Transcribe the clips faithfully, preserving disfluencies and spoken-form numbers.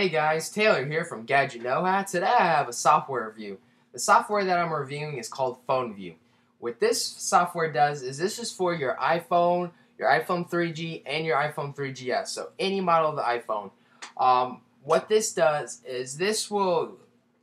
Hey guys, Taylor here from GadgetKnowHow. Today I have a software review. The software that I'm reviewing is called PhoneView. What this software does is this is for your iPhone, your iPhone three G, and your iPhone three G S, so any model of the iPhone. Um, what this does is this will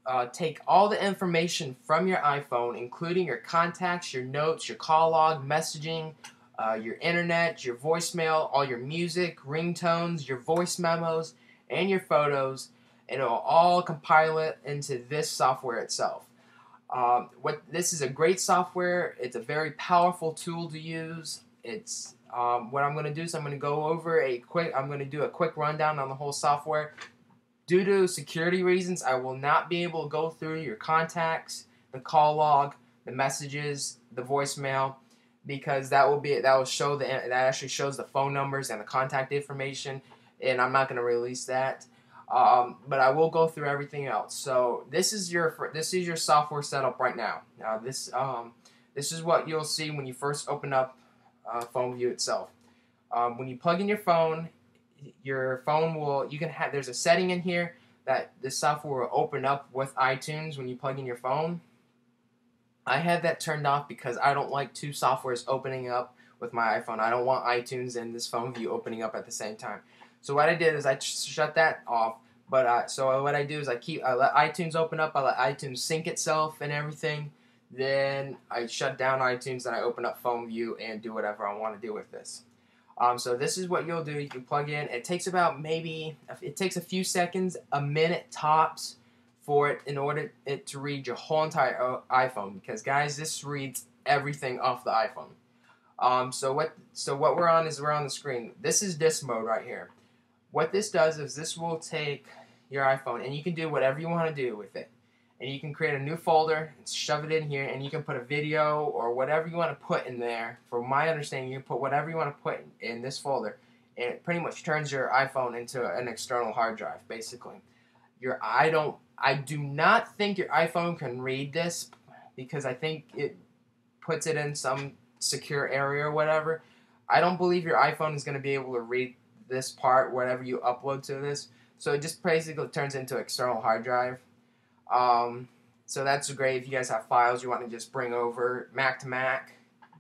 uh, take all the information from your iPhone, including your contacts, your notes, your call log, messaging, uh, your internet, your voicemail, all your music, ringtones, your voice memos, and your photos, and it will all compile it into this software itself. Um, what this is a great software. It's a very powerful tool to use. It's um, what I'm going to do is I'm going to go over a quick. I'm going to do a quick rundown on the whole software. Due to security reasons, I will not be able to go through your contacts, the call log, the messages, the voicemail, because that will be that will show the that actually shows the phone numbers and the contact information. And I'm not going to release that, um, but I will go through everything else. So this is your this is your software setup right now. Now this um, this is what you'll see when you first open up uh, PhoneView itself. Um, when you plug in your phone, your phone will you can have there's a setting in here that this software will open up with iTunes when you plug in your phone. I have that turned off because I don't like two softwares opening up with my iPhone. I don't want iTunes and this PhoneView opening up at the same time. So what I did is I shut that off. But uh, so what I do is I keep I let iTunes open up. I let iTunes sync itself and everything. Then I shut down iTunes and I open up PhoneView and do whatever I want to do with this. Um, so this is what you'll do. You can plug in. It takes about maybe it takes a few seconds, a minute tops, for it in order it to read your whole entire iPhone. Because guys, this reads everything off the iPhone. Um, so what so what we're on is we're on the screen. This is disk mode right here. What this does is this will take your iPhone and you can do whatever you want to do with it. And you can create a new folder and shove it in here, and you can put a video or whatever you want to put in there. From my understanding, you can put whatever you want to put in, in this folder, and it pretty much turns your iPhone into an external hard drive, basically. Your I don't I do not think your iPhone can read this, because I think it puts it in some secure area or whatever. I don't believe your iPhone is going to be able to read this part, whatever you upload to this. So it just basically turns into external hard drive. Um, so that's great if you guys have files you want to just bring over, Mac to Mac.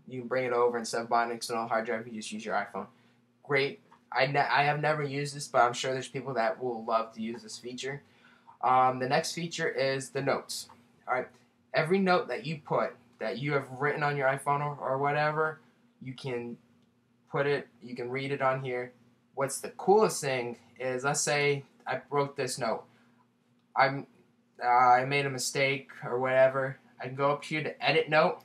You can bring it over instead of buying an external hard drive. You just use your iPhone. Great. I, ne I have never used this, but I'm sure there's people that will love to use this feature. Um, the next feature is the notes. All right. Every note that you put, that you have written on your iPhone or, or whatever, you can put it, you can read it on here. What's the coolest thing is, let's say I wrote this note. I'm, uh, I made a mistake or whatever. I can go up here to edit note,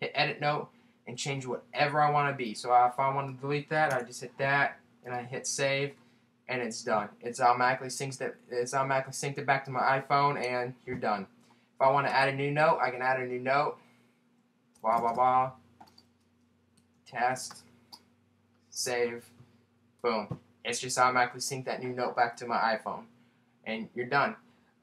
hit edit note, and change whatever I want to be. So if I want to delete that, I just hit that and I hit save, and it's done. It's automatically synced it. It's automatically synced it back to my iPhone, and you're done. If I want to add a new note, I can add a new note. Blah blah blah. Test. Save. Boom. It's just automatically sync that new note back to my iPhone. And you're done.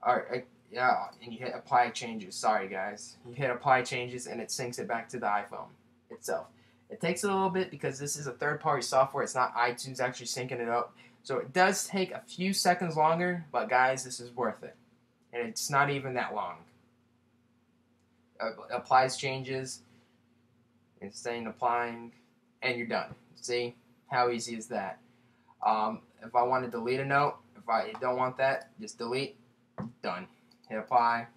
Alright, yeah, and you hit apply changes. Sorry guys. You hit apply changes and it syncs it back to the iPhone itself. It takes a little bit because this is a third party software. It's not iTunes actually syncing it up. So it does take a few seconds longer, but guys, this is worth it. And it's not even that long. Uh, applies changes. It's saying applying. And you're done. See? How easy is that? Um, if I want to delete a note, if I don't want that, just delete, done. Hit apply, it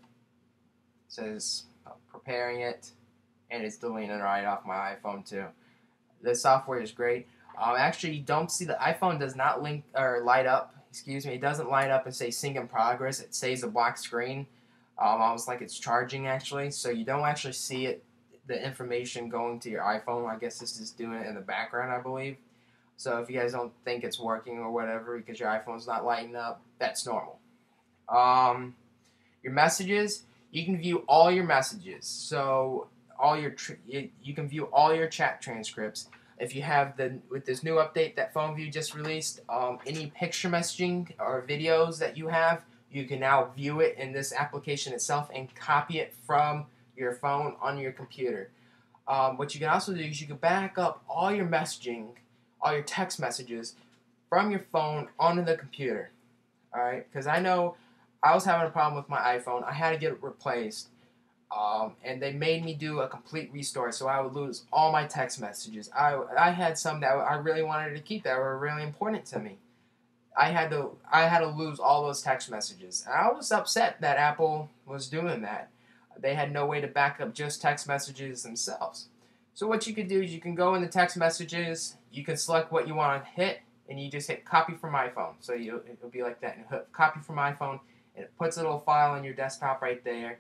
says preparing it, and it's deleting it right off my iPhone too. The software is great. Um, actually, you don't see the iPhone does not link or light up. Excuse me, it doesn't light up and say sync in progress. It says a black screen, um, almost like it's charging actually. So you don't actually see it, the information going to your iPhone. I guess this is doing it in the background, I believe. So if you guys don't think it's working or whatever because your iPhone's not lighting up, that's normal. Um, your messages, you can view all your messages. So all your tr you, you can view all your chat transcripts. If you have the with this new update that PhoneView just released, um, any picture messaging or videos that you have, you can now view it in this application itself and copy it from your phone onto your computer. Um, what you can also do is you can back up all your messaging, all your text messages from your phone onto the computer. alright? Because I know I was having a problem with my iPhone. I had to get it replaced. Um, and they made me do a complete restore, so I would lose all my text messages. I, I had some that I really wanted to keep that were really important to me. I had to I had to lose all those text messages. And I was upset that Apple was doing that. They had no way to back up just text messages themselves. So what you can do is you can go into text messages, you can select what you want to hit, and you just hit copy from iPhone. So you, it'll be like that. And hit copy from iPhone, and it puts a little file on your desktop right there.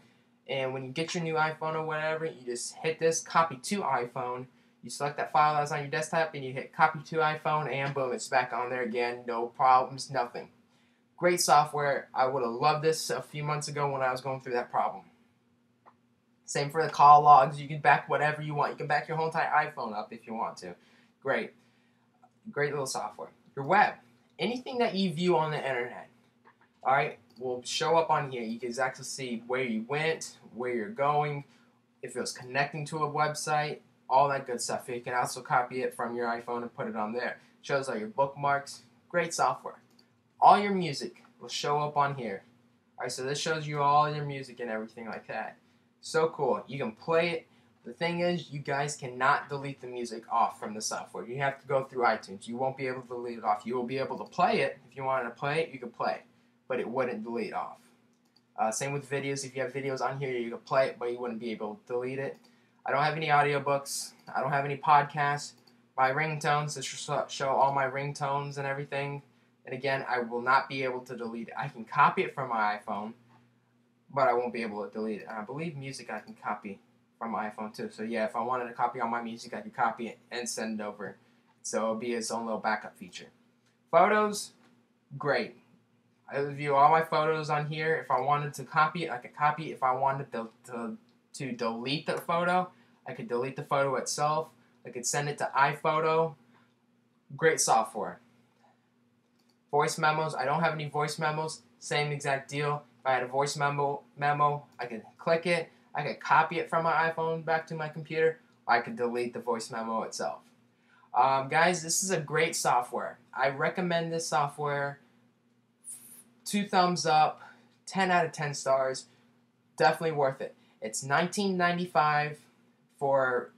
And when you get your new iPhone or whatever, you just hit this, copy to iPhone. You select that file that's on your desktop, and you hit copy to iPhone, and boom, it's back on there again. No problems, nothing. Great software. I would have loved this a few months ago when I was going through that problem. Same for the call logs. You can back whatever you want. You can back your whole entire iPhone up if you want to. Great. Great little software. Your web. Anything that you view on the internet, all right, will show up on here. You can exactly see where you went, where you're going, if it was connecting to a website, all that good stuff. You can also copy it from your iPhone and put it on there. It shows all your bookmarks. Great software. All your music will show up on here. Alright, so this shows you all your music and everything like that. So cool. You can play it. The thing is, you guys cannot delete the music off from the software. You have to go through iTunes. You won't be able to delete it off. You will be able to play it. If you wanted to play it, you could play it, but it wouldn't delete off. Uh, same with videos. If you have videos on here, you could play it, but you wouldn't be able to delete it. I don't have any audiobooks. I don't have any podcasts. My ringtones, this will show all my ringtones and everything. And again, I will not be able to delete it. I can copy it from my iPhone, but I won't be able to delete it. And I believe music I can copy from my iPhone too. So yeah, if I wanted to copy all my music, I could copy it and send it over. So it'll be its own little backup feature. Photos, great. I would view all my photos on here. If I wanted to copy it, I could copy it. If I wanted to, to to delete the photo, I could delete the photo itself. I could send it to iPhoto. Great software. Voice memos. I don't have any voice memos. Same exact deal. If I had a voice memo, memo, I could click it. I could copy it from my iPhone back to my computer. Or I could delete the voice memo itself. Um, guys, this is a great software. I recommend this software. Two thumbs up. ten out of ten stars. Definitely worth it. It's nineteen ninety-five for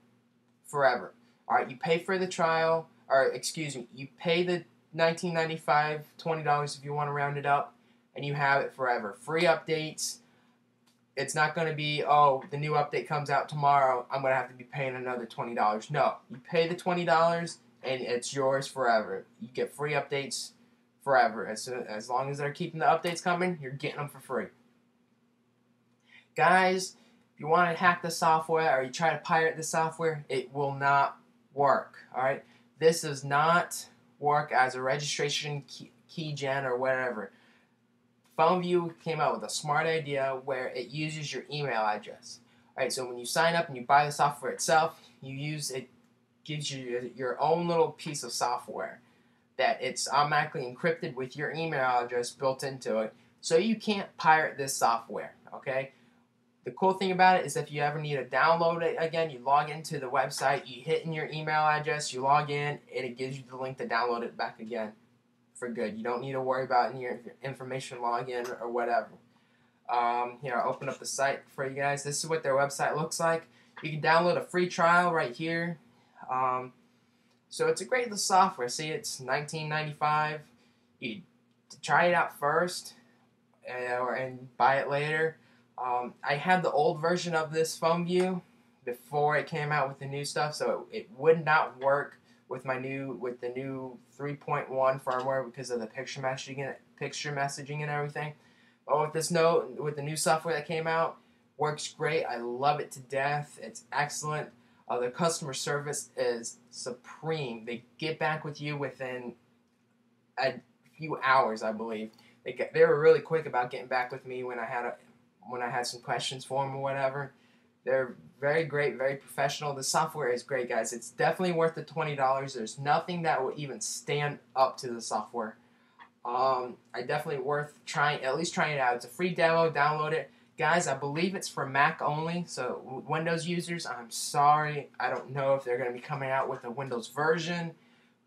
forever. All right, you pay for the trial, or excuse me, you pay the nineteen ninety-five, twenty dollars if you want to round it up, and you have it forever. Free updates. It's not going to be, oh, the new update comes out tomorrow, I'm going to have to be paying another twenty dollars. No, you pay the twenty dollars, and it's yours forever. You get free updates forever. As, as long as they're keeping the updates coming, you're getting them for free. Guys, you want to hack the software or you try to pirate the software, it will not work. Alright, this does not work as a registration key, key gen or whatever. PhoneView came out with a smart idea where it uses your email address. Alright, so when you sign up and you buy the software itself, you use it, gives you your own little piece of software that it's automatically encrypted with your email address built into it, so you can't pirate this software. Okay. The cool thing about it is if you ever need to download it again, you log into the website, you hit in your email address, you log in, and it gives you the link to download it back again for good. You don't need to worry about any information login or whatever. Um, here, I'll open up the site for you guys. This is what their website looks like. You can download a free trial right here. Um, so it's a great little software. See, it's nineteen ninety-five dollars. You try it out first and, or, and buy it later. Um, I had the old version of this PhoneView before it came out with the new stuff, so it, it would not work with my new with the new three point one firmware because of the picture messaging and picture messaging and everything. But with this note, with the new software that came out, works great. I love it to death. It's excellent. Uh, the customer service is supreme. They get back with you within a few hours, I believe. They get, they were really quick about getting back with me when I had a when I had some questions for them or whatever. They're very great, very professional. The software is great, guys. It's definitely worth the twenty dollars. There's nothing that will even stand up to the software. Um, I definitely worth trying, at least trying it out. It's a free demo. Download it. Guys, I believe it's for Mac only, so Windows users, I'm sorry. I don't know if they're going to be coming out with a Windows version,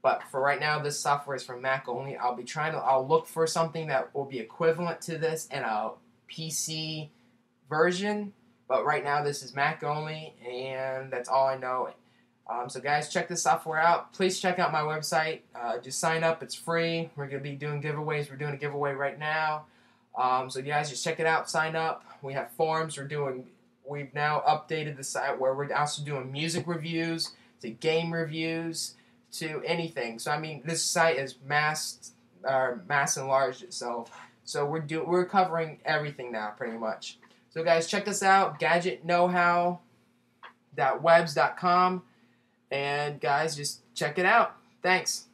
But for right now, this software is for Mac only. I'll be trying to, I'll look for something that will be equivalent to this in a P C version. But right now, this is Mac only, and that's all I know. Um, so guys, check this software out. Please check out my website. Uh, just sign up. It's free. We're going to be doing giveaways. We're doing a giveaway right now. Um, so guys, just check it out. Sign up. We have forums. We're doing, we've now updated the site where we're also doing music reviews, to game reviews, to anything. So I mean, this site is mass, or mass enlarged itself. So we're do we're covering everything now, pretty much. So guys, check this out, gadget know how dot webs dot com, and guys, just check it out. Thanks.